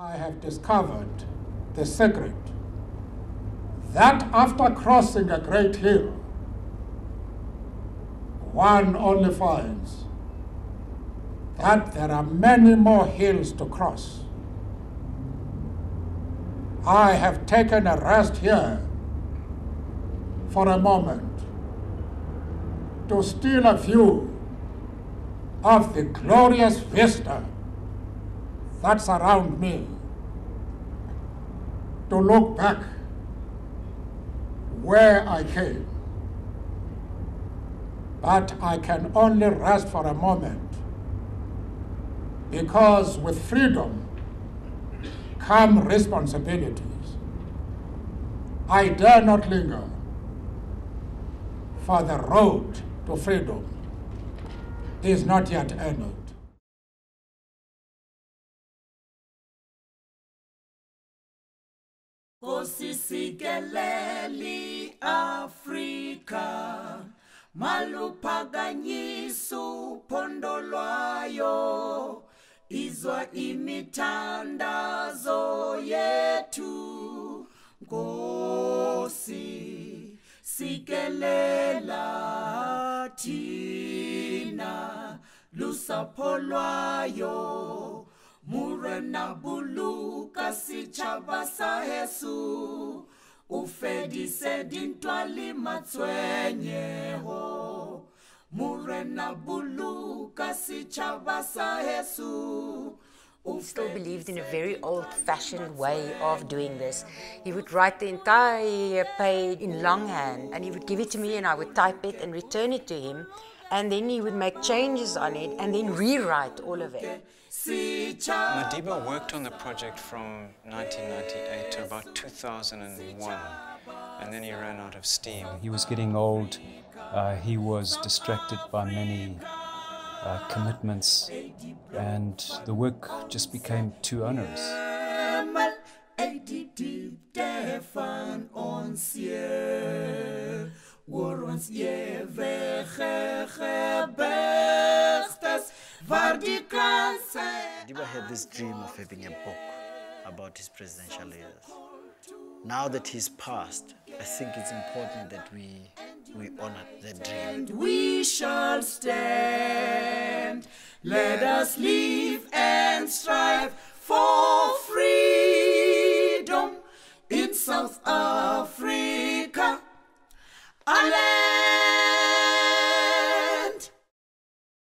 I have discovered the secret that after crossing a great hill, one only finds that there are many more hills to cross. I have taken a rest here for a moment to steal a view of the glorious vista that surrounds me, to look back where I came. But I can only rest for a moment, because with freedom come responsibilities. I dare not linger, for the road to freedom is not yet ended. Kosi sikelela Africa, Malu paga nyisu pondolwayo, Izwa imi tanda zo yetu. Kosi sikelela Tina lusapholwayo murena buluka sichaba sa Yesu, ufedise dintwali matswenyeho. Murena buluka sichaba sa Yesu. Still believed in a very old-fashioned way of doing this. He would write the entire page in longhand, and he would give it to me, and I would type it and return it to him, and then he would make changes on it and then rewrite all of it. Madiba worked on the project from 1998 to about 2001, and then he ran out of steam. He was getting old, he was distracted by many commitments, and the work just became too onerous. Madiba had this dream of having a book about his presidential leaders. Now that he's passed, I think it's important that we honor the dream. And we shall stand. Let us live and strive.